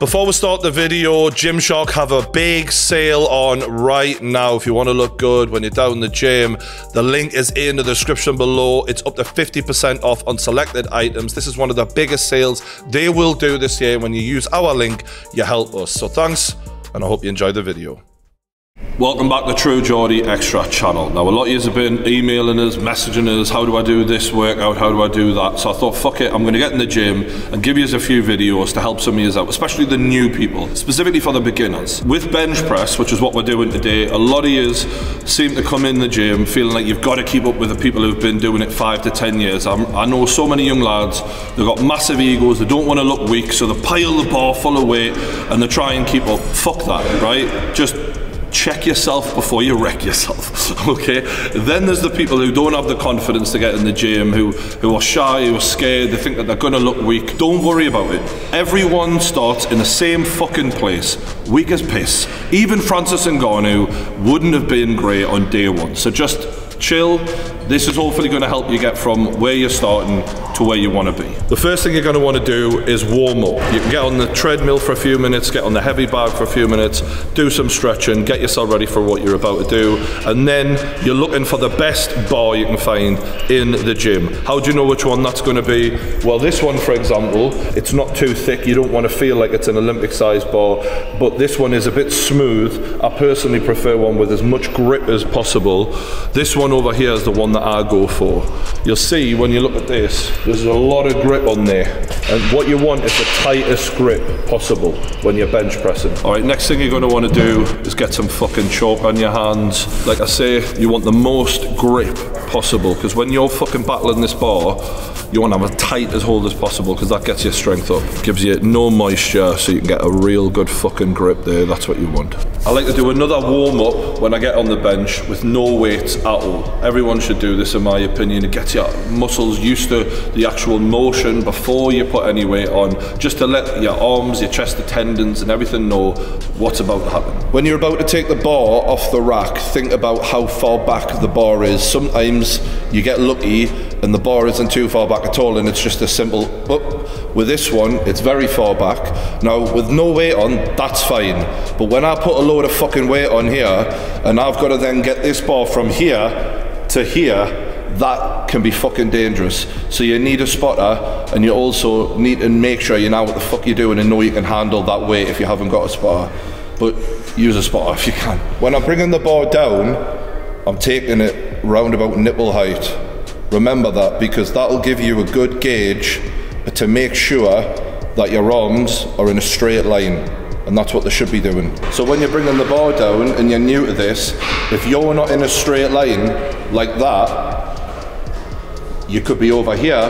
Before we start the video, Gymshark have a big sale on right now. If you want to look good when you're down in the gym, the link is in the description below. It's up to 50% off on selected items. This is one of the biggest sales they will do this year. When you use our link, you help us. So thanks, and I hope you enjoy the video. Welcome back to True Geordie Extra channel. Now a lot of you have been emailing us, messaging us, how do I do this workout, how do I do that? So I thought, fuck it, I'm going to get in the gym and give you a few videos to help some of you out, especially the new people, specifically for the beginners. With bench press, which is what we're doing today, a lot of you seem to come in the gym feeling like you've got to keep up with the people who've been doing it 5 to 10 years. I know so many young lads, they've got massive egos, they don't want to look weak, so they pile the bar full of weight and they try and keep up. Fuck that, right? Just check yourself before you wreck yourself, okay? Then there's the people who don't have the confidence to get in the gym, who are shy, who are scared, they think that they're gonna look weak. Don't worry about it. Everyone starts in the same fucking place, weak as piss. Even Francis Ngannou wouldn't have been great on day one. So just chill. This is hopefully going to help you get from where you're starting to where you want to be. The first thing you're going to want to do is warm up. You can get on the treadmill for a few minutes, get on the heavy bag for a few minutes, do some stretching, get yourself ready for what you're about to do, and then you're looking for the best bar you can find in the gym. How do you know which one that's going to be? Well, this one, for example, it's not too thick. You don't want to feel like it's an Olympic-sized bar, but this one is a bit smooth. I personally prefer one with as much grip as possible. This one over here is the one that I go for. You'll see when you look at this, there's a lot of grip on there, and what you want is the tightest grip possible when you're bench pressing. All right, next thing you're going to want to do is get some fucking chalk on your hands. Like I say, you want the most grip possible, because when you're fucking battling this bar, you want to have as tight as hold as possible, because that gets your strength up, gives you no moisture, so you can get a real good fucking grip there. That's what you want. I like to do another warm up when I get on the bench with no weights at all. Everyone should do this, in my opinion. It gets your muscles used to the actual motion before you put any weight on, just to let your arms, your chest, the tendons and everything know what's about to happen. When you're about to take the bar off the rack, think about how far back the bar is. Sometimes you get lucky and the bar isn't too far back at all, and it's just a simple up. With this one, it's very far back. Now, with no weight on, that's fine. But when I put a load of fucking weight on here, and I've got to then get this bar from here to here, that can be fucking dangerous. So you need a spotter, and you also need to make sure you know what the fuck you're doing and know you can handle that weight if you haven't got a spotter. But use a spotter if you can. When I'm bringing the bar down, I'm taking it round about nipple height. Remember that, because that'll give you a good gauge to make sure that your arms are in a straight line, and that's what they should be doing. So when you're bringing the bar down and you're new to this, if you're not in a straight line like that, you could be over here,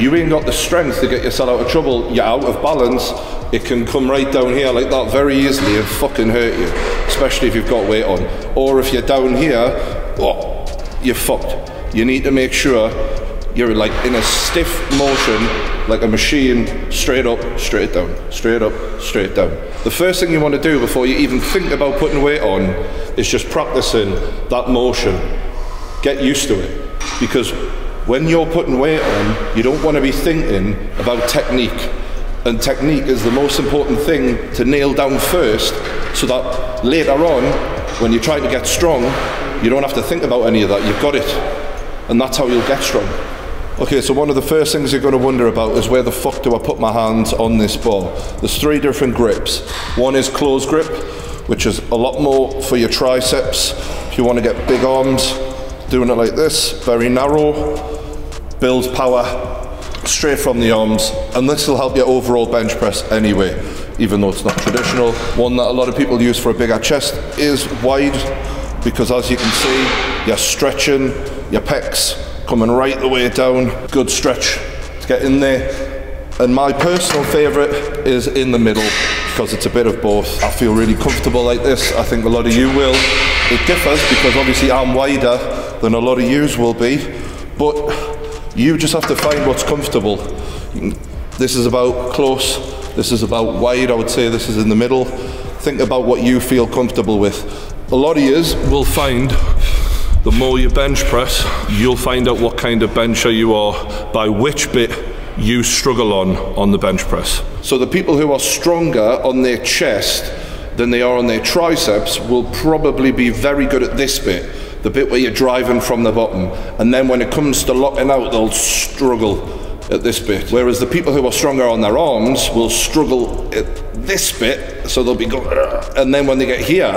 you ain't got the strength to get yourself out of trouble, you're out of balance, it can come right down here like that very easily and fucking hurt you, especially if you've got weight on. Or if you're down here, oh, you're fucked. You need to make sure you're like in a stiff motion, like a machine, straight up, straight down, straight up, straight down. The first thing you want to do before you even think about putting weight on is just practicing that motion. Get used to it, because when you're putting weight on, you don't want to be thinking about technique. And technique is the most important thing to nail down first, so that later on, when you're trying to get strong, you don't have to think about any of that, you've got it. And that's how you'll get strong. Okay, so one of the first things you're going to wonder about is, where the fuck do I put my hands on this bar? There's three different grips. One is closed grip, which is a lot more for your triceps. If you want to get big arms, doing it like this, very narrow, builds power straight from the arms, and this will help your overall bench press anyway, even though it's not traditional. One that a lot of people use for a bigger chest is wide, because as you can see, you're stretching your pecs, coming right the way down. Good stretch to get in there. And my personal favorite is in the middle, because it's a bit of both. I feel really comfortable like this. I think a lot of you will. It differs, because obviously I'm wider than a lot of yous will be, but you just have to find what's comfortable. This is about close, this is about wide. I would say this is in the middle. Think about what you feel comfortable with. A lot of yous will find, the more you bench press, you'll find out what kind of bencher you are by which bit you struggle on the bench press? So the people who are stronger on their chest than they are on their triceps will probably be very good at this bit, the bit where you're driving from the bottom. And then when it comes to locking out, they'll struggle at this bit. Whereas the people who are stronger on their arms will struggle at this bit, so they'll be going, and then when they get here,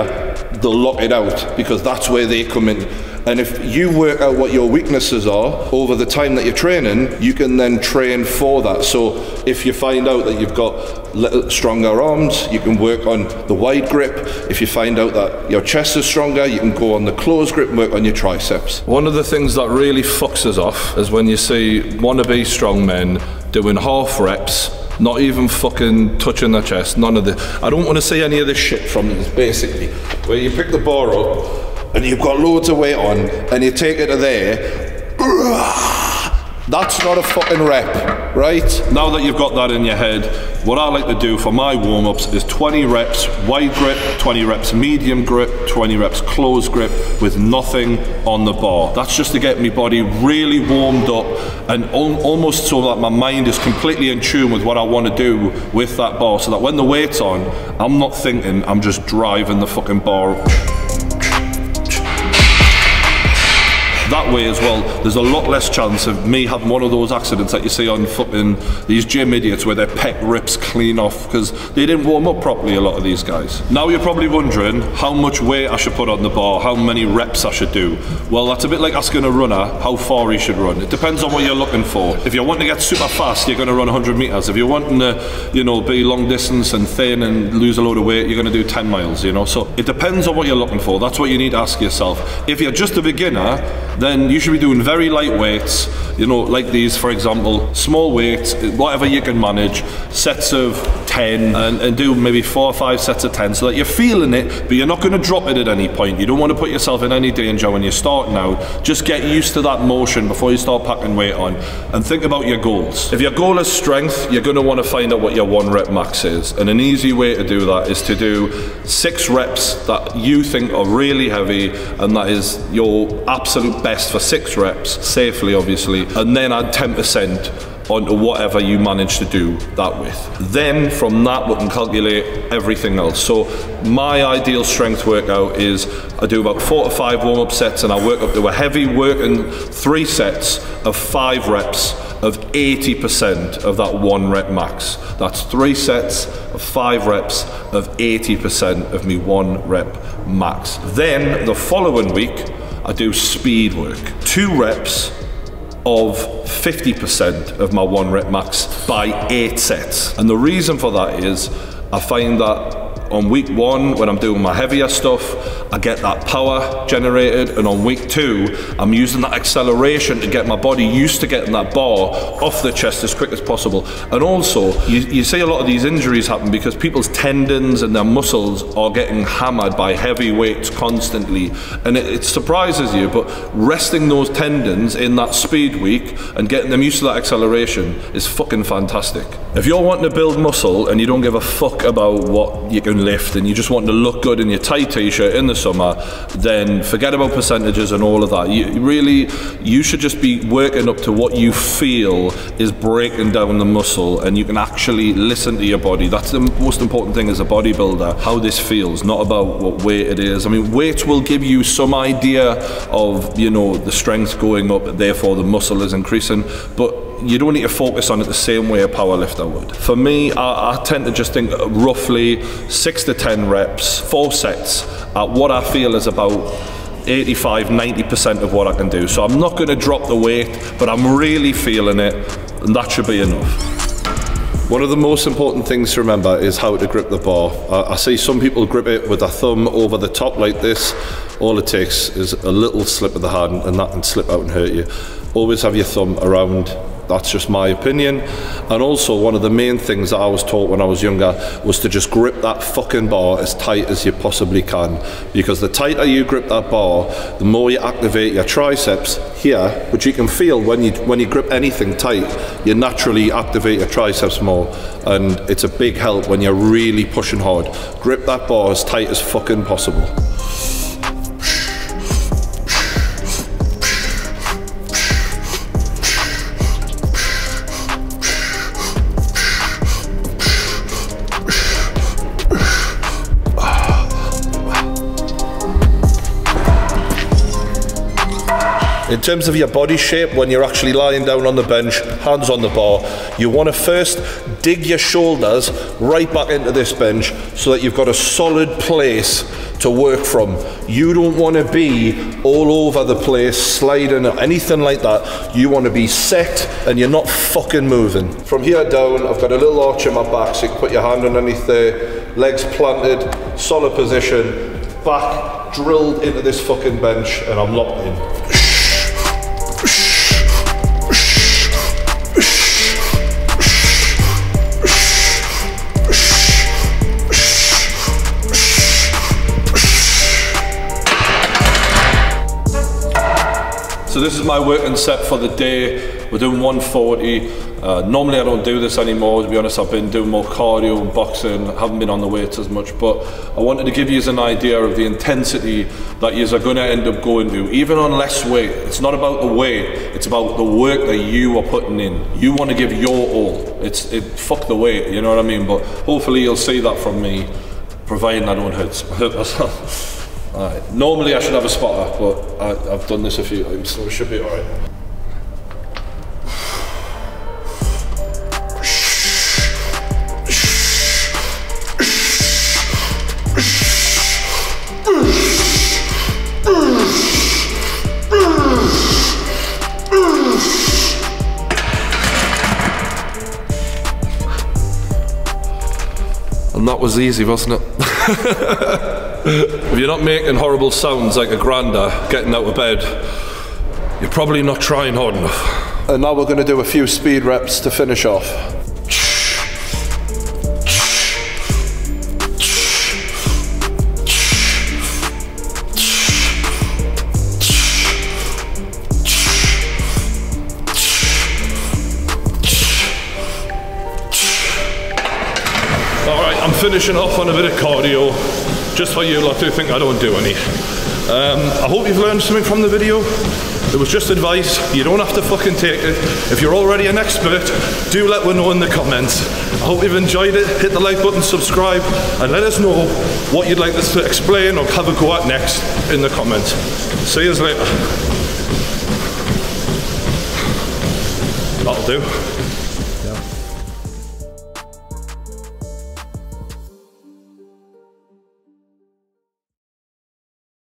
they'll lock it out, because that's where they come in. And if you work out what your weaknesses are over the time that you're training, you can then train for that. So if you find out that you've got stronger arms, you can work on the wide grip. If you find out that your chest is stronger, you can go on the closed grip and work on your triceps. One of the things that really fucks us off is when you see wannabe strongmen doing half reps, not even fucking touching their chest, none of the... I don't want to see any of this shit from them, basically. Where you pick the bar up, and you've got loads of weight on, and you take it to there, that's not a fucking rep, right? Now that you've got that in your head, what I like to do for my warm-ups is 20 reps wide grip, 20 reps medium grip, 20 reps close grip with nothing on the bar. That's just to get my body really warmed up and almost so that my mind is completely in tune with what I want to do with that bar, so that when the weight's on, I'm not thinking, I'm just driving the fucking bar up. That way as well, there's a lot less chance of me having one of those accidents that you see on fucking these gym idiots where their pec rips clean off because they didn't warm up properly, a lot of these guys. Now you're probably wondering how much weight I should put on the bar, how many reps I should do. Well, that's a bit like asking a runner how far he should run. It depends on what you're looking for. If you want to get super fast, you're going to run 100 meters. If you're wanting to, you know, be long distance and thin and lose a load of weight, you're going to do 10 miles, you know. So it depends on what you're looking for. That's what you need to ask yourself. If you're just a beginner, then you should be doing very light weights, you know, like these, for example, small weights, whatever you can manage, sets of 10, and do maybe 4 or 5 sets of 10, so that you're feeling it, but you're not going to drop it at any point. You don't want to put yourself in any danger when you're starting out. Just get used to that motion before you start packing weight on, and think about your goals. If your goal is strength, you're going to want to find out what your 1 rep max is, and an easy way to do that is to do 6 reps that you think are really heavy, and that is your absolute best for 6 reps, safely obviously, and then add 10% onto whatever you manage to do that with. Then from that we can calculate everything else. So my ideal strength workout is I do about 4 to 5 warm-up sets, and I work up to a heavy working 3 sets of 5 reps of 80% of that 1 rep max. That's 3 sets of 5 reps of 80% of me 1 rep max. Then the following week I do speed work, 2 reps of 50% of my 1 rep max by 8 sets. And the reason for that is I find that on week 1, when I'm doing my heavier stuff, I get that power generated, and on week 2, I'm using that acceleration to get my body used to getting that bar off the chest as quick as possible. And also, you see a lot of these injuries happen because people's tendons and their muscles are getting hammered by heavy weights constantly, and it surprises you, but resting those tendons in that speed week and getting them used to that acceleration is fucking fantastic. If you're wanting to build muscle and you don't give a fuck about what you can lift, and you just want to look good in your tight t-shirt in the summer, then forget about percentages and all of that. You should just be working up to what you feel is breaking down the muscle, and you can actually listen to your body. That's the most important thing as a bodybuilder, how this feels, not about what weight it is. I mean, weight will give you some idea of, you know, the strength going up, therefore the muscle is increasing, but you don't need to focus on it the same way a powerlifter would. For me, I tend to just think roughly 6 to 10 reps, 4 sets at what I feel is about 85, 90% of what I can do. So I'm not going to drop the weight, but I'm really feeling it, and that should be enough. One of the most important things to remember is how to grip the bar. I see some people grip it with their thumb over the top like this. All it takes is a little slip of the hand, and that can slip out and hurt you. Always have your thumb around. That's just my opinion. And also, one of the main things that I was taught when I was younger was to just grip that fucking bar as tight as you possibly can, because the tighter you grip that bar, the more you activate your triceps here, which you can feel when you grip anything tight. You naturally activate your triceps more, and it's a big help when you're really pushing hard. Grip that bar as tight as fucking possible. In terms of your body shape, when you're actually lying down on the bench, hands on the bar, you want to first dig your shoulders right back into this bench so that you've got a solid place to work from. You don't want to be all over the place, sliding or anything like that. You want to be set and you're not fucking moving. From here down, I've got a little arch in my back, so you can put your hand underneath there, legs planted, solid position, back drilled into this fucking bench, and I'm locked in. So this is my working set for the day. We're doing 140. Normally I don't do this anymore, to be honest. I've been doing more cardio and boxing, haven't been on the weights as much, but I wanted to give you an idea of the intensity that you are going to end up going to, even on less weight. It's not about the weight, it's about the work that you are putting in. You want to give your all. Fuck the weight, you know what I mean? But hopefully you'll see that from me, providing I don't hurt myself. Alright, normally I should have a spotter, but I've done this a few times, so it should be alright. And that was easy, wasn't it? If you're not making horrible sounds like a grander getting out of bed, you're probably not trying hard enough. And now we're going to do a few speed reps to finish off. Alright, I'm finishing off on a bit of cardio. Just for you lot who think I don't do any. I hope you've learned something from the video. It was just advice. You don't have to fucking take it. If you're already an expert, do let me know in the comments. I hope you've enjoyed it. Hit the like button, subscribe, and let us know what you'd like us to explain or have a go at next in the comments. See you later. That'll do.